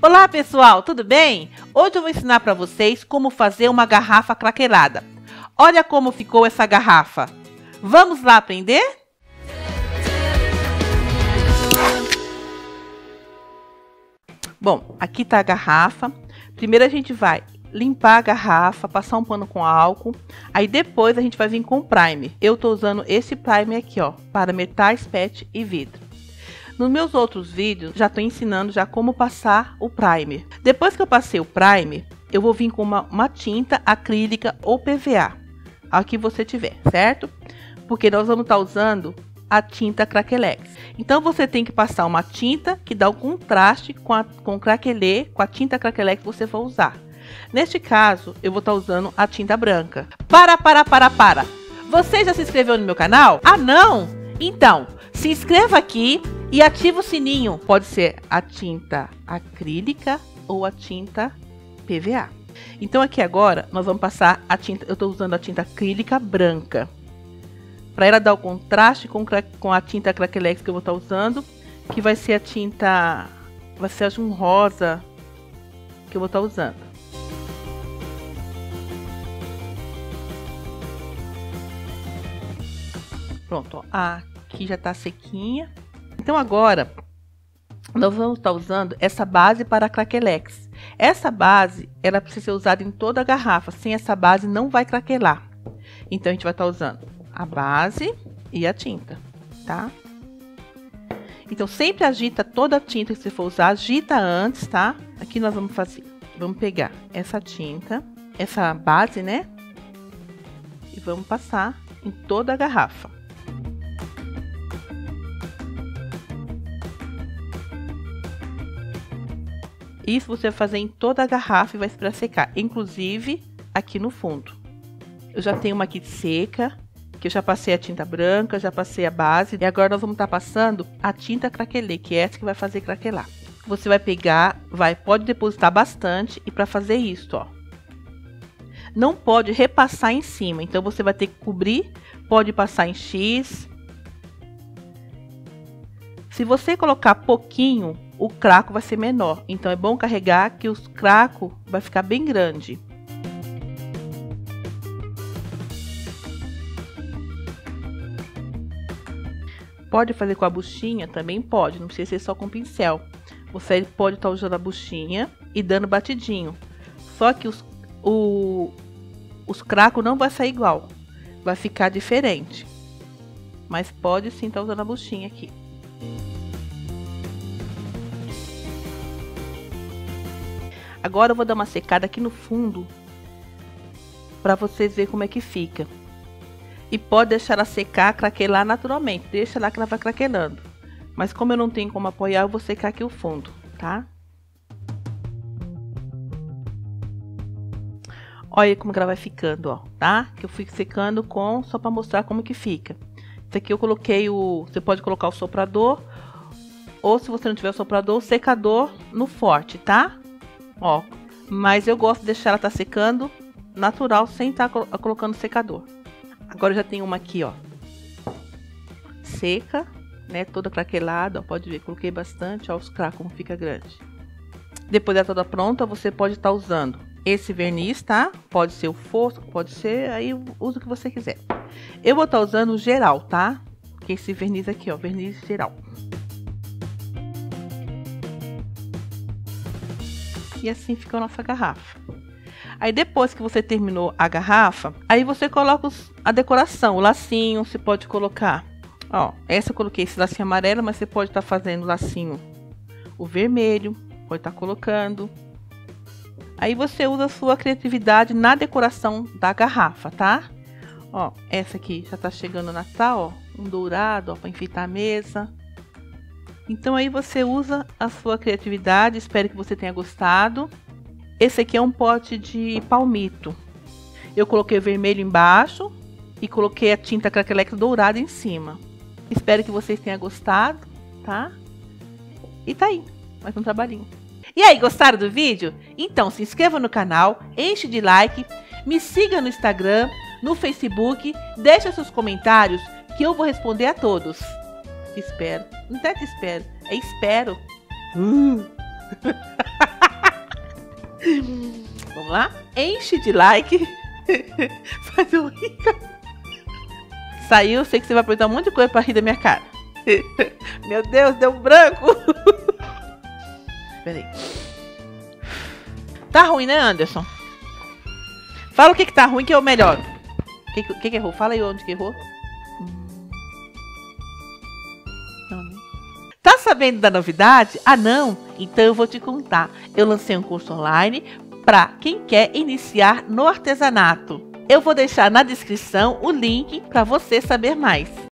Olá pessoal, tudo bem? Hoje eu vou ensinar para vocês como fazer uma garrafa craquelada. Olha como ficou essa garrafa. Vamos lá aprender? Bom, aqui está a garrafa. Primeiro a gente vai limpar a garrafa, passar um pano com álcool. Aí depois a gente vai vir com o primer. Eu estou usando esse primer aqui, ó, para metais, PET e vidro. Nos meus outros vídeos, já estou ensinando já como passar o primer. Depois que eu passei o primer, eu vou vir com uma tinta acrílica ou PVA, a que você tiver, certo? Porque nós vamos estar usando a tinta craquelex. Então, você tem que passar uma tinta que dá um contraste com o craquelê, com a tinta craquelé que você for usar. Neste caso, eu vou estar usando a tinta branca. Para! Você já se inscreveu no meu canal? Ah, não? Então, se inscreva aqui e ativa o sininho. Pode ser a tinta acrílica ou a tinta PVA. Então aqui agora nós vamos passar a tinta. Eu estou usando a tinta acrílica branca, para ela dar o contraste com a tinta craquelex que eu vou estar usando, que vai ser a tinta, vai ser acho um rosa que eu vou estar usando. Pronto, ó, aqui já está sequinha. Então agora, nós vamos estar usando essa base para craquelex. Essa base, ela precisa ser usada em toda a garrafa. Sem essa base, não vai craquelar. Então, a gente vai estar usando a base e a tinta, tá? Então, sempre agita toda a tinta que você for usar. Agita antes, tá? Aqui nós vamos fazer. Vamos pegar essa tinta, essa base, né? E vamos passar em toda a garrafa. Isso você vai fazer em toda a garrafa e vai esperar secar, inclusive aqui no fundo. Eu já tenho uma aqui seca, que eu já passei a tinta branca, já passei a base. E agora nós vamos estar passando a tinta craquelê, que é essa que vai fazer craquelar. Você vai pegar, pode depositar bastante, e para fazer isso, ó, não pode repassar em cima, então você vai ter que cobrir, pode passar em X. Se você colocar pouquinho, o craco vai ser menor, então é bom carregar que o craco vai ficar bem grande. Pode fazer com a buchinha? Também pode, não precisa ser só com pincel. Você pode estar usando a buchinha e dando batidinho. Só que os cracos não vai sair igual, vai ficar diferente. Mas pode sim estar usando a buchinha aqui. Agora eu vou dar uma secada aqui no fundo para vocês verem como é que fica. E pode deixar ela secar, craquelar naturalmente. Deixa lá que ela vai craquelando. Mas como eu não tenho como apoiar, eu vou secar aqui o fundo, tá? Olha como que ela vai ficando, ó, tá? Que eu fui secando com, só para mostrar como que fica. Isso aqui eu coloquei o... Você pode colocar o soprador, ou se você não tiver o soprador, o secador no forte, tá? Ó, mas eu gosto de deixar ela tá secando natural, sem estar colocando secador. Agora eu já tenho uma aqui, ó, seca, né, toda craquelada, ó, pode ver, coloquei bastante, ó, os cracos como fica grande. Depois dela toda pronta, você pode estar usando esse verniz, tá? Pode ser o fosco, pode ser, aí usa o que você quiser. Eu vou estar usando o geral, tá? Que esse verniz aqui, ó, verniz geral. E assim fica a nossa garrafa. Aí depois que você terminou a garrafa, aí você coloca a decoração, o lacinho, você pode colocar, ó, essa eu coloquei esse lacinho amarelo, mas você pode estar fazendo o lacinho, o vermelho, pode estar colocando. Aí você usa a sua criatividade na decoração da garrafa, tá? Ó, essa aqui já tá chegando o Natal, ó, um dourado, ó, para enfeitar a mesa. Então aí você usa a sua criatividade, espero que você tenha gostado. Esse aqui é um pote de palmito. Eu coloquei o vermelho embaixo e coloquei a tinta craquelex dourada em cima. Espero que vocês tenham gostado, tá? E tá aí, mais um trabalhinho. E aí, gostaram do vídeo? Então se inscreva no canal, enche de like, me siga no Instagram, no Facebook, deixa seus comentários que eu vou responder a todos. Espero. Não é que espero. É espero. Vamos lá? Enche de like. Faz um rica. Saiu, sei que você vai aproveitar um monte de coisa pra rir da minha cara. Meu Deus, deu um branco. Peraí. Tá ruim, né, Anderson? Fala o que tá ruim que eu melhoro. O que errou? Fala aí onde que errou. Tá sabendo da novidade? Ah, não? Então eu vou te contar. Eu lancei um curso online para quem quer iniciar no artesanato. Eu vou deixar na descrição o link para você saber mais.